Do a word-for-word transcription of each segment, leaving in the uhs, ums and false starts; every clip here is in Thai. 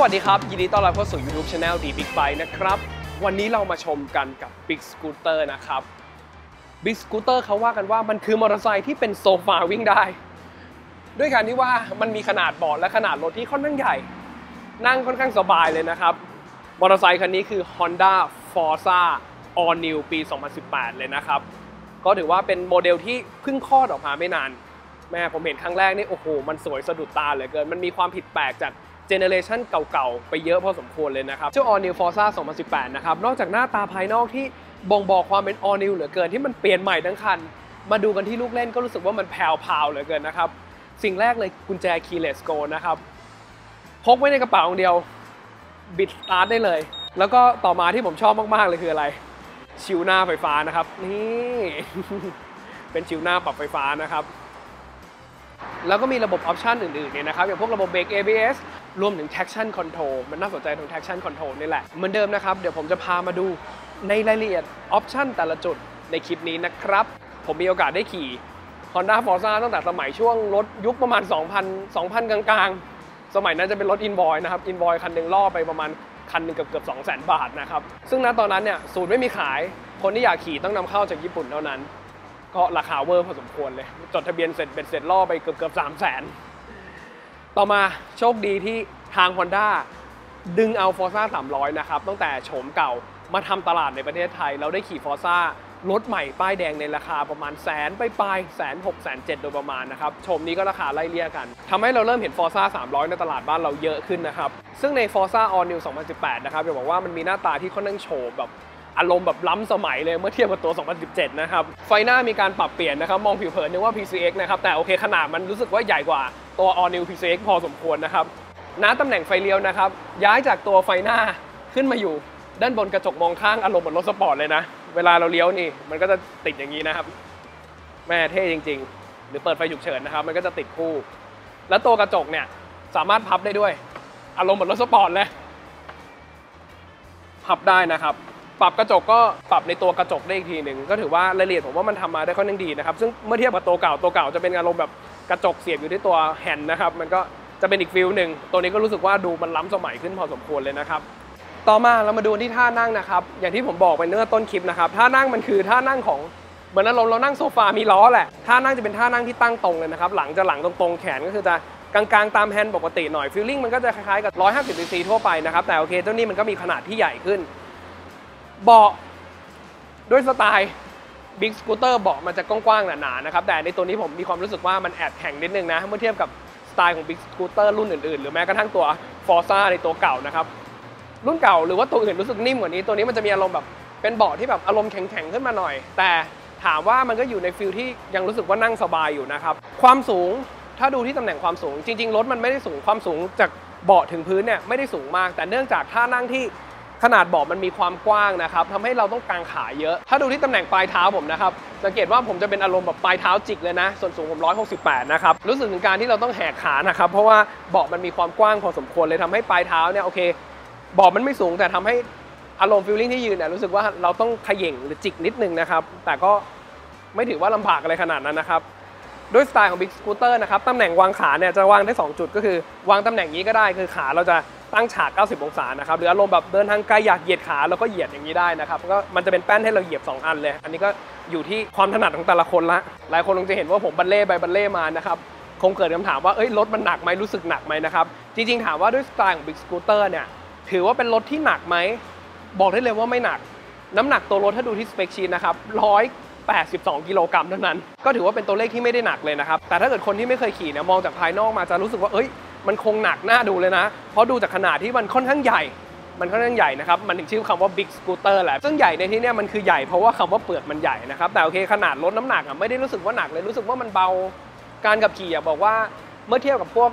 สวัสดีครับยินดีต้อนรับเข้าสู่ YouTube Channel ดี Big Bike นะครับวันนี้เรามาชมกันกับ Big Scooter นะครับ Big Scooter เขาว่ากันว่ามันคือมอเตอร์ไซค์ที่เป็นโซฟาวิ่งได้ด้วยการที่ว่ามันมีขนาดเบาะและขนาดรถที่ค่อนข้างใหญ่นั่งค่อนข้างสบายเลยนะครับมอเตอร์ไซค์คันนี้คือ Honda Forza All New ปีสองพันสิบแปดเลยนะครับก็ถือว่าเป็นโมเดลที่เพิ่งคลอดออกมาไม่นานแม่ผมเห็นครั้งแรกนี่โอ้โหมันสวยสะดุดตาเหลือเกินมันมีความผิดแปลกจากเจเนอเรชันเก่าๆไปเยอะพอสมควรเลยนะครับเจ้า All New Forza สองพันสิบแปดนะครับนอกจากหน้าตาภายนอกที่บ่งบอกความเป็น All New เหลือเกินที่มันเปลี่ยนใหม่ทั้งคันมาดูกันที่ลูกเล่นก็รู้สึกว่ามันแพรวๆเหลือเกินนะครับสิ่งแรกเลยกุญแจ Keyless Go นะครับพกไว้ในกระเป๋าเดียวบิดสตาร์ทได้เลยแล้วก็ต่อมาที่ผมชอบมากๆเลยคืออะไรชิวหน้าไฟฟ้านะครับนี่เป็นชิวหน้าปรับไฟฟ้านะครับแล้วก็มีระบบออปชันอื่นๆเนี่ยนะครับอย่างพวกระบบเบรก เอ บี เอส รวมถึง Traction Control มันน่าสนใจตรง Traction Control นี่แหละเหมือนเดิมนะครับเดี๋ยวผมจะพามาดูในรายละเอียดออปชันแต่ละจุดในคลิปนี้นะครับผมมีโอกาสได้ขี่ Honda Forza ตั้งแต่สมัยช่วงรถยุคประมาณ สองพัน สองพัน กลางๆสมัยนั้นจะเป็นรถ Invoice นะครับ Invoice คันหนึ่งล่อไปประมาณคันหนึ่งเกือบๆ สองแสน บาทนะครับซึ่งณตอนนั้นเนี่ยศูนย์ไม่มีขายคนที่อยากขี่ต้องนำเข้าจากญี่ปุ่นเท่านั้นก็ราคาเวอร์พอสมควรเลยจดทะเบียนเสร็จเป็นเสร็จล่อไปเกือบเกือบสามแสนต่อมาโชคดีที่ทาง Honda ดึงเอา Forza สามร้อยนะครับตั้งแต่โฉมเก่ามาทำตลาดในประเทศไทยเราได้ขี่ Forza รถใหม่ป้ายแดงในราคาประมาณแสนไปปลายแสนหกแสนเจ็ดโดยประมาณนะครับโฉมนี้ก็ราคาไล่เลี่ยกันทำให้เราเริ่มเห็น Forza สามร้อยในตลาดบ้านเราเยอะขึ้นนะครับซึ่งใน Forza All New สองพันสิบแปดนะครับจะบอกว่ามันมีหน้าตาที่ค่อนข้างโฉมแบบอารมณ์แบบล้ำสมัยเลยเมื่อเทียบกับตัวสองพันสิบเจ็ดนะครับไฟหน้ามีการปรับเปลี่ยนนะครับมองผิวเผินนึกว่า พี ซี เอ็กซ์ นะครับแต่โอเคขนาดมันรู้สึกว่าใหญ่กว่าตัว All New พี ซี เอ็กซ์ พอสมควรนะครับณตำแหน่งไฟเลี้ยวนะครับย้ายจากตัวไฟหน้าขึ้นมาอยู่ด้านบนกระจกมองข้างอารมณ์เหมือนรถสปอร์ตเลยนะเวลาเราเลี้ยวนี่มันก็จะติดอย่างนี้นะครับแม่เท่จริงๆหรือเปิดไฟฉุกเฉินนะครับมันก็จะติดคู่แล้วตัวกระจกเนี่ยสามารถพับได้ด้วยอารมณ์เหมือนรถสปอร์ตเลยพับได้นะครับปรับกระจกก็ปรับในตัวกระจกได้อีกทีหนึ่งก็ถือว่ารายละเอียดผมว่ามันทำมาได้ค่อนข้างดีนะครับซึ่งเมื่อเทียบกับตัวเก่าตัวเก่าจะเป็นอารมณ์แบบกระจกเสียบอยู่ที่ตัวแฮนด์นะครับมันก็จะเป็นอีกฟิลหนึ่งตัวนี้ก็รู้สึกว่าดูมันล้ำสมัยขึ้นพอสมควรเลยนะครับต่อมาเรามาดูที่ท่านั่งนะครับอย่างที่ผมบอกไปเนื้อต้นคลิปนะครับท่านั่งมันคือท่านั่งของเหมือนอารมณ์เรานั่งโซฟามีล้อแหละท่านั่งจะเป็นท่านั่งที่ตั้งตรงเลยนะครับหลังจะหลังตรงๆแขนก็คือจะกลางๆตามแฮนด์ปกติหน่อยฟีลลิ่งมันก็จะคล้ายๆกับหนึ่งร้อยห้าสิบซีซีทั่วไปนะครับแต่โอเคเจ้านี่มันก็มีขนาดที่ใหญ่ขึ้นเบาะด้วยสไตล์บิ๊กสกูเตอร์เบาะมันจะกว้างๆหนาๆนะครับแต่ในตัวนี้ผมมีความรู้สึกว่ามันแอบแข็งนิดนึงนะเมื่อเทียบกับสไตล์ของบิ๊กสกูเตอร์รุ่นอื่นๆหรือแม้กระทั่งตัว Forza ในตัวเก่านะครับรุ่นเก่าหรือว่าตัวอื่นรู้สึกนิ่มกว่านี้ตัวนี้มันจะมีอารมณ์แบบเป็นเบาะที่แบบอารมณ์แข็งๆขึ้นมาหน่อยแต่ถามว่ามันก็อยู่ในฟิลที่ยังรู้สึกว่านั่งสบายอยู่นะครับความสูงถ้าดูที่ตำแหน่งความสูงจริงๆรถมันไม่ได้สูงความสูงจากเบาะถึงพื้นเนี่ยไม่ได้สูงมากแต่เนื่องจากท่านั่งที่ขนาดเบาะมันมีความกว้างนะครับทำให้เราต้องกางขาเยอะถ้าดูที่ตำแหน่งปลายเท้าผมนะครับสังเกตว่าผมจะเป็นอารมณ์แบบปลายเท้าจิกเลยนะส่วนสูงผมหนึ่งร้อยหกสิบแปดนะครับรู้สึกถึงการที่เราต้องแหกขานะครับเพราะว่าเบาะมันมีความกว้างพอสมควรเลยทำให้ปลายเท้าเนี่ยโอเคเบาะมันไม่สูงแต่ทำให้อารมณ์ฟีลลิ่งที่ยืนเนี่ยรู้สึกว่าเราต้องเขย่งหรือจิกนิดนึงนะครับแต่ก็ไม่ถือว่าลำบากอะไรขนาดนั้นนะครับด้วยสไตล์ของ Big Scooter นะครับตำแหน่งวางขาเนี่ยจะวางได้สองจุดก็คือวางตำแหน่งนี้ก็ได้คือขาเราจะตั้งฉากเก้าสิบองศานะครับหรืออารมณ์แบบเดินทางไกลอยากเหยียดขาเราก็เหยียดอย่างนี้ได้นะครับก็มันจะเป็นแป้นให้เราเหยียบสองอันเลยอันนี้ก็อยู่ที่ความถนัดของแต่ละคนละหลายคนคงจะเห็นว่าผมบัลเล่ไปบัลเล่มานะครับคงเกิดคำถามว่าเอ้ยรถมันหนักไหมรู้สึกหนักไหมนะครับจริงๆถามว่าด้วยสไตล์ของ Big Scooter เนี่ยถือว่าเป็นรถที่หนักไหมบอกได้เลยว่าไม่หนักน้ำหนักตัวรถถ้าดูที่สเปคชีทนะครับหนึ่งร้อยแปดสิบสองกิโลกรัมเท่านั้นก็ถือว่าเป็นตัวเลขที่ไม่ได้หนักเลยนะครับแต่ถ้าเกิดคนที่ไม่เคยขี่เนี่ยมองจากภายนอกมาจะรู้สึกว่าเอ้ยมันคงหนักหน้าดูเลยนะเพราะดูจากขนาดที่มันค่อนข้างใหญ่มันค่อนข้างใหญ่นะครับมันถึงชื่อคำว่า Big Scooter แหละซึ่งใหญ่ในที่นี้มันคือใหญ่เพราะว่าคำว่าเปลือกมันใหญ่นะครับแต่โอเคขนาดลดน้ำหนักอ่ะไม่ได้รู้สึกว่าหนักเลยรู้สึกว่ามันเบาการขับขี่บอกว่าเมื่อเทียบกับพวก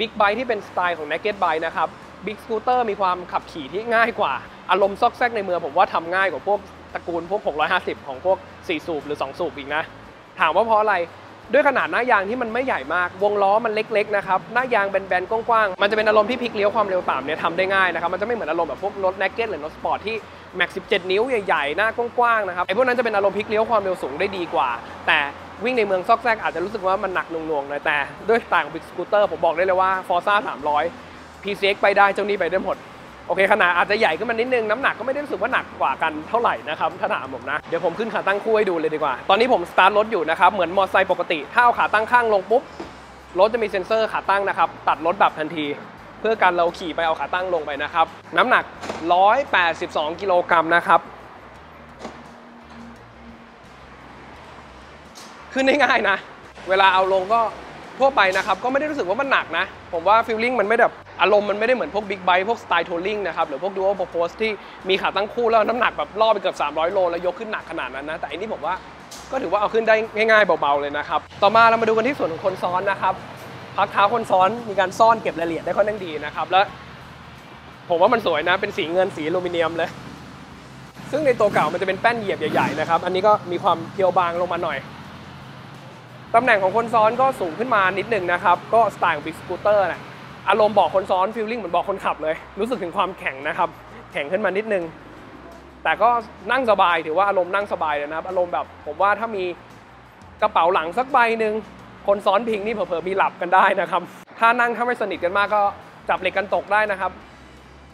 Big Bike ที่เป็นสไตล์ของ Naked Bike นะครับ Big Scooter มีความขับขี่ที่ง่ายกว่าอารมณ์ซอกแซกในเมืองผมว่าทำง่ายกว่าพวกตระกูลพวกหกร้อยห้าสิบของพวกสี่สูบหรือสองสูบอีกนะถามว่าเพราะอะไรด้วยขนาดหน้ายางที่มันไม่ใหญ่มากวงล้อมันเล็กๆนะครับหน้ายางแบนๆกว้างๆมันจะเป็นอารมณ์ที่พลิกเลี้ยวความเร็วต่ำเนี่ยทำได้ง่ายนะครับมันจะไม่เหมือนอารมณ์แบบพวกรถ Naked หรือรถสปอร์ตที่แม็กสิบเจ็ดนิ้วใหญ่ๆหน้ากว้างๆนะครับไอ้พวกนั้นจะเป็นอารมณ์พลิกเลี้ยวความเร็วสูงได้ดีกว่าแต่วิ่งในเมืองซอกแซกอาจจะรู้สึกว่ามันหนักหน่วงๆหน่อยแต่ด้วยสไตล์ของ Big Scooter ผมบอกได้เลยว่า Forza สามร้อย พี ซี เอ็กซ์ ไปได้เจ้านี้ไปได้หมดโอเคขนาดอาจจะใหญ่ขึ้นมานิดนึงน้ำหนักก็ไม่ได้รู้สึกว่าหนักกว่ากันเท่าไหร่นะครับถ้าถามผมนะเดี๋ยวผมขึ้นขาตั้งคู่ให้ดูเลยดีกว่าตอนนี้ผมสตาร์ทรถอยู่นะครับเหมือนมอเตอร์ไซค์ปกติถ้าเอาขาตั้งข้างลงปุ๊บรถจะมีเซ็นเซอร์ขาตั้งนะครับตัดรถดับทันทีเพื่อการเราขี่ไปเอาขาตั้งลงไปนะครับน้ำหนักหนึ่งร้อยแปดสิบสองกิโลกรัมนะครับขึ้นได้ง่ายนะเวลาเอาลงก็ทั่วไปนะครับก็ไม่ได้รู้สึกว่ามันหนักนะผมว่าฟีลลิ่งมันไม่แบบอารมณ์มันไม่ได้เหมือนพวกบิ๊กไบค์พวกสไตล์ทัวริงนะครับหรือพวกดูอัลโปรโพสที่มีขาตั้งคู่แล้วน้ำหนักแบบล่อไปเกือบสามร้อยโลแล้วยกขึ้นหนักขนาดนั้นนะแต่อันนี้ผมว่าก็ถือว่าเอาขึ้นได้ง่ายๆเบาๆเลยนะครับต่อมาเรามาดูกันที่ส่วนของคนซ้อนนะครับพักเท้าคนซ้อนมีการซ่อนเก็บรายละเอียดได้ค่อนข้างดีนะครับและผมว่ามันสวยนะเป็นสีเงินสีอลูมิเนียมเลยซึ่งในตัวเก่ามันจะเป็นแป้นเหยียบใหญ่ๆนะครับอันนี้ก็มีความเพียวบางลงมาหน่อยตำแหน่งของคนซ้อนก็สูงขึ้นมานิดหนึ่งนะครับก็สไตล์ของ Big Scooter นะอารมณ์บอกคนซ้อนฟีลลิ่งเหมือนบอกคนขับเลยรู้สึกถึงความแข็งนะครับแข็งขึ้นมานิดนึงแต่ก็นั่งสบายถือว่าอารมณ์นั่งสบายเลยนะครับอารมณ์แบบผมว่าถ้ามีกระเป๋าหลังสักใบหนึ่งคนซ้อนพิงนี่เผลอๆมีหลับกันได้นะครับถ้านั่งถ้าไม่สนิทกันมากก็จับเหล็กกันตกได้นะครับ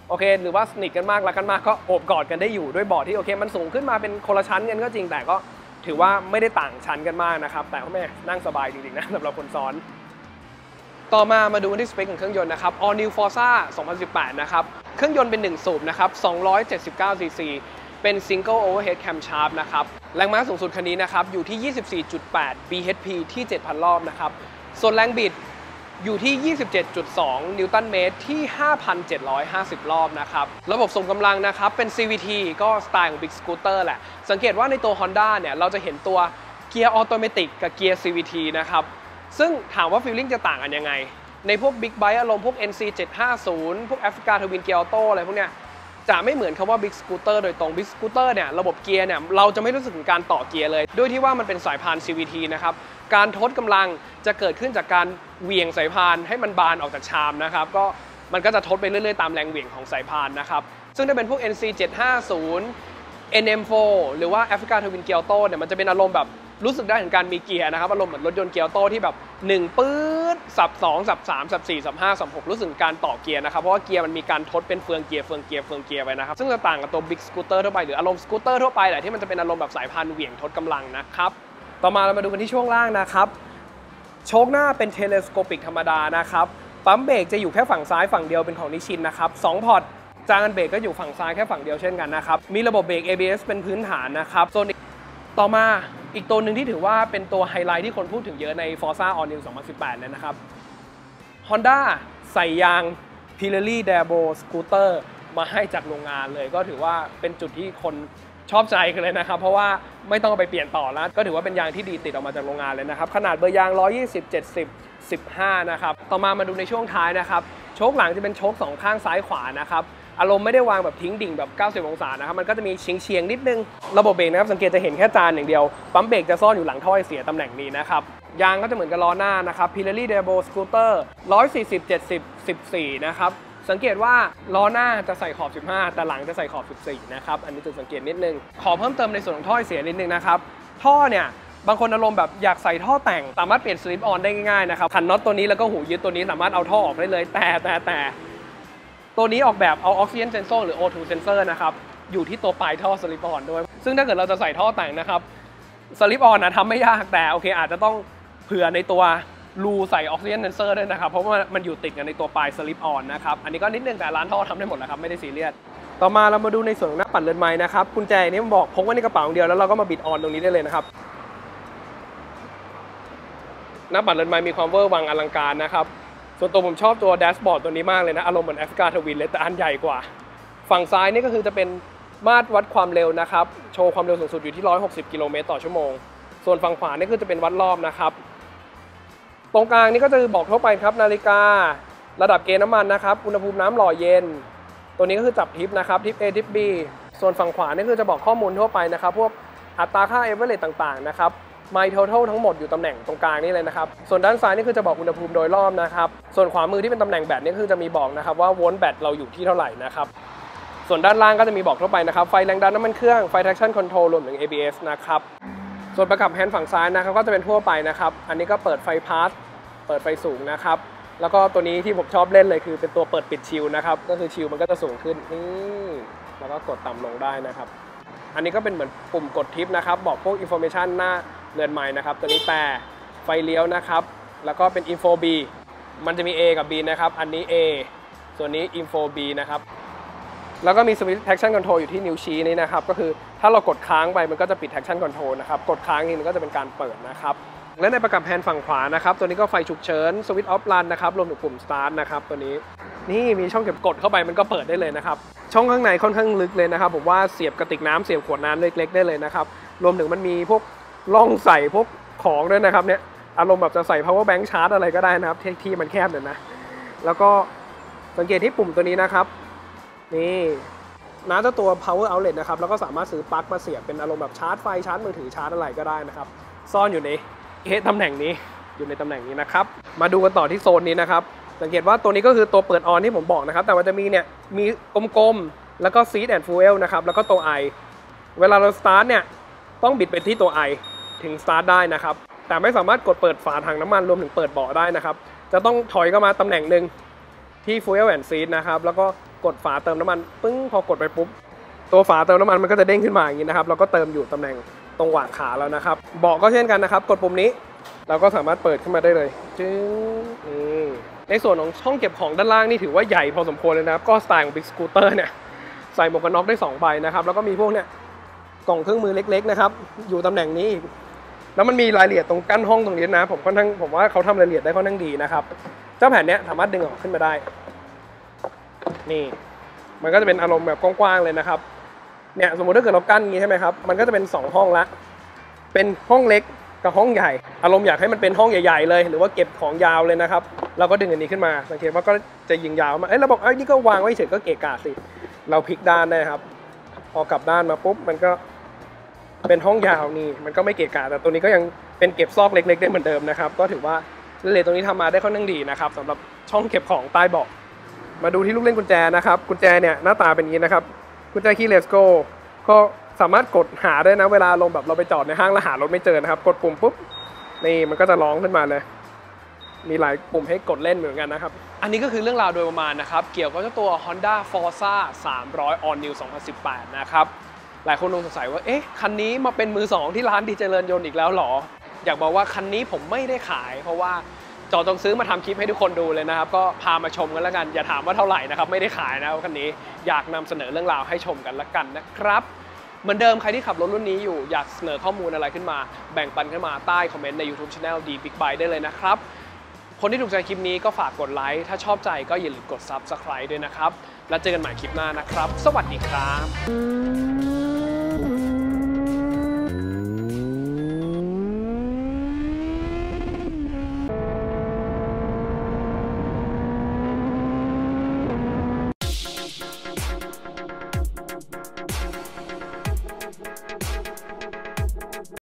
โอเคหรือว่าสนิทกันมากรักกันมากก็โอบกอดกันได้อยู่ด้วยเบาะที่โอเคมันสูงขึ้นมาเป็นคนละชั้นกันก็จริงแต่ก็ถือว่าไม่ได้ต่างชั้นกันมากนะครับแต่ก็แม่นั่งสบายจริงๆนะสำหรับคนซ้อนต่อมามาดูที่สเปคของเครื่องยนต์นะครับ All New Forza สองพันสิบแปดนะครับเครื่องยนต์เป็นหนึ่งสูบนะครับสองร้อยเจ็ดสิบเก้า ซี ซีเป็น Single Overhead Camshaft นะครับแรงม้าสูงสุดคันนี้นะครับอยู่ที่ ยี่สิบสี่จุดแปด บี เอช พี ที่ เจ็ดพัน รอบนะครับส่วนแรงบิดอยู่ที่ ยี่สิบเจ็ดจุดสอง นิวตันเมตรที่ ห้าพันเจ็ดร้อยห้าสิบ รอบนะครับระบบส่งกำลังนะครับเป็น ซี วี ที ก็สไตล์ของ Big Scooter แหละสังเกตว่าในตัว Honda เนี่ยเราจะเห็นตัวเกียร์ออโตเมติกกับเกียร์ ซี วี ที นะครับซึ่งถามว่าฟีลลิ่งจะต่างกันยังไงในพวก Big Bike อารมณ์พวก เอ็น ซี เจ็ดห้าศูนย์ พวก Africa Twin Gear Auto อะไรพวกเนี้ยจะไม่เหมือนคำว่า Big Scooter โดยตรง Big Scooter เนี่ยระบบเกียร์เนี่ยเราจะไม่รู้สึกถึงการต่อเกียร์เลยด้วยที่ว่ามันเป็นสายพาน ซี วี ที นะครับการทดกำลังจะเกิดขึ้นจากการเหวี่ยงสายพานให้มันบานออกจากชามนะครับก็มันก็จะทดไปเรื่อยๆตามแรงเหวี่ยงของสายพานนะครับซึ่งถ้าเป็นพวก เอ็น ซี เจ็ดห้าศูนย์ เอ็น เอ็ม โฟร์ หรือว่า Africa Twin Gear Auto เนี่ยมันจะเป็นอารมณ์แบบรู้สึกได้ถึงการมีเกียร์นะครับอารมณ์เหมือนรถยนต์เกียร์ออโต้ที่แบบหนึ่งปื๊ดสับสองสับสามสับสี่สับห้าสับหกรู้สึกการต่อเกียร์นะครับเพราะว่าเกียร์มันมีการทดเป็นเฟืองเกียร์เฟืองเกียร์เฟืองเกียร์ไปนะครับซึ่งจะต่างกับตัว Big Scooter ทั่วไปหรืออารมณ์สกูเตอร์ทั่วไปแหละที่มันจะเป็นอารมณ์แบบสายพานเหวี่ยงทดกำลังนะครับต่อมาเรามาดูกันที่ช่วงล่างนะครับโชคหน้าเป็นเทเลสโคปิกธรรมดานะครับปั๊มเบรกจะอยู่แค่ฝั่งซ้ายฝั่งเดียวเป็นของนิชินนะครับสองพอร์ตจานเบรกก็อยู่ฝั่งซ้ายแค่ฝั่งเดียวเช่นกันนะครับมีระบบเบรก เอ บี เอส เป็นพื้นฐานนะครับส่วนต่อมาอีกตัวหนึ่งที่ถือว่าเป็นตัวไฮไลท์ที่คนพูดถึงเยอะใน Forza All New สองพันสิบแปดเลยนะครับ Honda ใส่ยาง Pirelli Diablo Scooter มาให้จากโรงงานเลยก็ถือว่าเป็นจุดที่คนชอบใจกันเลยนะครับเพราะว่าไม่ต้องไปเปลี่ยนต่อแล้วก็ถือว่าเป็นยางที่ดีติดออกมาจากโรงงานเลยนะครับขนาดเบอร์ยางหนึ่งยี่สิบ เจ็ดสิบ สิบห้านะครับต่อมามาดูในช่วงท้ายนะครับโชคหลังจะเป็นโชคสองข้างซ้ายขวานะครับอารมณ์ไม่ได้วางแบบทิ้งดิ่งแบบเก้าสิบองศานะครับมันก็จะมีเฉียงเฉียงนิดนึงระบบเบรกนะครับสังเกตจะเห็นแค่จานอย่างเดียวปั๊มเบรกจะซ่อนอยู่หลังท่อไอเสียตำแหน่งนี้นะครับยางก็จะเหมือนกับล้อหน้านะครับ Pirelli Diablo Scooter หนึ่งสี่ศูนย์ เจ็ดสิบ สิบสี่นะครับสังเกตว่าล้อหน้าจะใส่ขอบสิบห้าแต่หลังจะใส่ขอบสิบสี่นะครับอันนี้จุดสังเกตนิดนึงขอเพิ่มเติมในส่วนของท่อไอเสียนิดนึงนะครับท่อเนี่ยบางคนอารมณ์แบบอยากใส่ท่อแต่งสามารถเปลี่ยนสลิปออนได้ง่ายๆนะครับขันน็อตตัวนี้แล้วก็หูยึดตัวนี้สามารถเอาท่อออกได้เลยแต่แต่แต่ตัวนี้ออกแบบเอาออกซิเจนเซนเซอร์หรือ โอ ทู เซนเซอร์นะครับอยู่ที่ตัวปลายท่อสลิปออนด้วยซึ่งถ้าเกิดเราจะใส่ท่อแต่งนะครับสลิปออนนะทำไม่ยากแต่โอเคอาจจะต้องเผื่อในตัวรูใส่ออกซิเจนเซนเซอร์ด้วยนะครับเพราะว่ามันอยู่ติดกันในตัวปลายสลิปออนนะครับอันนี้ก็นิดนึงแต่ร้านท่อทำได้หมดนะครับไม่ได้ซีเรียสต่อมาเรามาดูในส่วนของหน้าปัดเรือนไม้นะครับกุญแจนี้ผมบอกพกไว้ในกระเป๋าเดียวแล้วเราก็มาบิดออนตรงนี้ได้เลยนะครับหน้าปัดเรือนไม้มีความเวอร์วังอลังการนะครับส่วนตัวผมชอบตัวแดชบอร์ดตัวนี้มากเลยนะอารมณ์เหมือน Africa Twin เลยแต่อันใหญ่กว่าฝั่งซ้ายนี่ก็คือจะเป็นมาตรวัดความเร็วนะครับโชว์ความเร็วสูงสุดอยู่ที่หนึ่งร้อยหกสิบกิโลเมตรต่อชั่วโมงส่วนฝั่งขวานี่คือจะเป็นวัดรอบนะครับตรงกลางนี่ก็จะบอกทั่วไปครับนาฬิการะดับเกณฑ์น้ำมันนะครับอุณหภูมิน้ำหล่อเย็นตัวนี้ก็คือจับทิปนะครับทิป A ทิป B ส่วนฝั่งขวานี่คือจะบอกข้อมูลทั่วไปนะครับพวกอัตราค่า average ต่างๆนะครับMy Total ทั้งหมดอยู่ตำแหน่งตรงกลางนี่เลยนะครับส่วนด้านซ้ายนี่คือจะบอกอุณหภูมิโดยรอบนะครับส่วนขวามือที่เป็นตำแหน่งแบตนี่คือจะมีบอกนะครับว่าโวลต์แบตเราอยู่ที่เท่าไหร่นะครับส่วนด้านล่างก็จะมีบอกทั่วไปนะครับไฟแรงดันน้ำมันเครื่องไฟ Traction Control รวมถึง เอ บี เอส นะครับส่วนประกับแฮนด์ฝั่งซ้ายนะครับก็จะเป็นทั่วไปนะครับอันนี้ก็เปิดไฟพาสเปิดไฟสูงนะครับ แล้วก็ตัวนี้ที่ผมชอบเล่นเลยคือเป็นตัวเปิดปิดชิลนะครับก็คือชิลมันก็จะสูงขึ้นนี่แล้วก็กดต่ำลงได้นะครับอันนี้ก็เป็นเหมือนปุ่มกดทิปนะครับบอกพวกอินโฟเมชันหน้าเรือนใหม่นะครับตัวนี้แปรไฟเลี้ยวนะครับแล้วก็เป็นอินโฟบีมันจะมี A กับ B นะครับอันนี้ A ส่วนนี้อินโฟบีนะครับแล้วก็มีสวิตช์ Traction Control อยู่ที่นิ้วชี้นี้นะครับก็คือถ้าเรากดค้างไปมันก็จะปิด Traction Control นะครับกดค้างนี่มันก็จะเป็นการเปิดนะครับและในประกับแฮนด์ฝั่งขวานะครับตัวนี้ก็ไฟฉุกเฉินสวิตช์ออฟรันนะครับรวมถึงปุ่ม Start นะครับตัวนี้นี่มีช่องเก็บกดเข้าไปมันก็เปิดได้เลยนะครับช่องข้างในค่อนข้างลึกเลยนะครับผมว่าเสียบกระติกน้ำเสียบขวดน้ำเล็กๆได้เลยนะครับรวมถึงมันมีพวกล่องใส่พวกของด้วยนะครับเนี่ยอารมณ์แบบจะใส่ power bank ชาร์จอะไรก็ได้นะครับที่มันแคบเนี่ยนะแล้วก็สังเกตที่ปุ่มตัวนี้นะครับนี่น้าจะตัว power outlet นะครับแล้วก็สามารถซื้อปลั๊กมาเสียบเป็นอารมณ์แบบชาร์จไฟชาร์จมือถือชาร์จอะไรก็ได้นะครับซ่อนอยู่ในเอ๊ะตำแหน่งนี้อยู่ในตำแหน่งนี้นะครับมาดูกันต่อที่โซนนี้นะครับสังเกตว่าตัวนี้ก็คือตัวเปิดออนที่ผมบอกนะครับแต่มันจะมีเนี่ยมีกลมๆแล้วก็ seat and fuel นะครับแล้วก็ตัว i เวลาเรา start เนี่ยต้องบิดไปที่ตัว i ถึง start ได้นะครับแต่ไม่สามารถกดเปิดฝาถังน้ำมันรวมถึงเปิดเบาะได้นะครับจะต้องถอยเข้ามาตำแหน่งหนึ่งที่ fuel and seat นะครับแล้วก็กดฝาเติมน้ำมันปึ้งพอกดไปปุ๊บตัวฝาเติมน้ำมันมันก็จะเด้งขึ้นมาอย่างนี้นะครับแล้วก็เติมอยู่ตำแหน่งตรงหว่างขาแล้วนะครับเบาะก็เช่นกันนะครับกดปุ่มนี้เราก็สามารถเปิดขึ้นมาได้เลยจึ๊งนี่ในส่วนของช่องเก็บของด้านล่างนี่ถือว่าใหญ่พอสมควรเลยนะครับก็สไตล์ของ Big Scooter เนี่ยใส่หมวกกันน็อกได้สองใบนะครับแล้วก็มีพวกเนี่ยกล่องเครื่องมือเล็กๆนะครับอยู่ตำแหน่งนี้แล้วมันมีรายละเอียดตรงกั้นห้องตรงนี้นะผมค่อนข้างผมว่าเขาทำรายละเอียดได้ค่อนข้างดีนะครับเจ้าแผ่นเนี้ยสามารถดึงออกขึ้นมาได้นี่มันก็จะเป็นอารมณ์แบบกว้างๆเลยนะครับเนี่ยสมมติถ้าเกิดเรากั้นงี้ใช่ไหมครับมันก็จะเป็นสองห้องละเป็นห้องเล็กกับห้องใหญ่อารมณ์อยากให้มันเป็นห้องใหญ่ๆเลยหรือว่าเก็บของยาวเลยนะครับเราก็ดึงอันนี้ขึ้นมาสังเกตว่าก็จะยิงยาวมาเอ้ยเราบอกเอ้ยนี่ก็วางไว้เฉยก็เกะกะสิเราพลิกด้านได้ครับพอกลับด้านมาปุ๊บมันก็เป็นห้องยาวนี่มันก็ไม่เกะกะแต่ตัวนี้ก็ยังเป็นเก็บซอกเล็กๆได้เหมือนเดิมนะครับก็ถือว่าเรื่องตรงนี้ทำมาได้ค่อนข้างดีนะครับสำหรับช่องเก็บของใต้เบาะมาดูที่ลูกเล่นกุญแจนะครับกุญแจเนี่ยหน้าตาเป็นอย่างนี้นะครับกุญแจ Keyless Go ก็สามารถกดหาได้นะเวลาลงแบบเราไปจอดในห้างแล้วหารถไม่เจอนะครับกดปุ่มปุ๊บนี่มันก็จะร้องขึ้นมาเลยมีหลายปุ่มให้กดเล่นเหมือนกันนะครับอันนี้ก็คือเรื่องราวโดยประมาณนะครับเกี่ยวกับเจ้าตัว Honda Forza สามร้อย All New สองพันสิบแปดนะครับหลายคนคงสงสัยว่าเอ๊ะคันนี้มาเป็นมือสองที่ร้านดีเจริญยนต์อีกแล้วหรออยากบอกว่าคันนี้ผมไม่ได้ขายเพราะว่าจอดต้องซื้อมาทำคลิปให้ทุกคนดูเลยนะครับก็พามาชมกันแล้วกันอย่าถามว่าเท่าไหร่นะครับไม่ได้ขายนะคันนี้อยากนำเสนอเรื่องราวให้ชมกันละกันนะครับเหมือนเดิมใครที่ขับรถรุ่นนี้อยู่อยากเสนอข้อมูลอะไรขึ้นมาแบ่งปันขึ้นมาใต้คอมเมนต์ใน YouTube Channel ดี Big Bike ได้เลยนะครับคนที่ถูกใจคลิปนี้ก็ฝากกดไลค์ถ้าชอบใจก็อย่าลืมกด Subscribe ด้วยนะครับแล้วเจอกันใหม่คลิปหน้านะครับสวัสดีครับ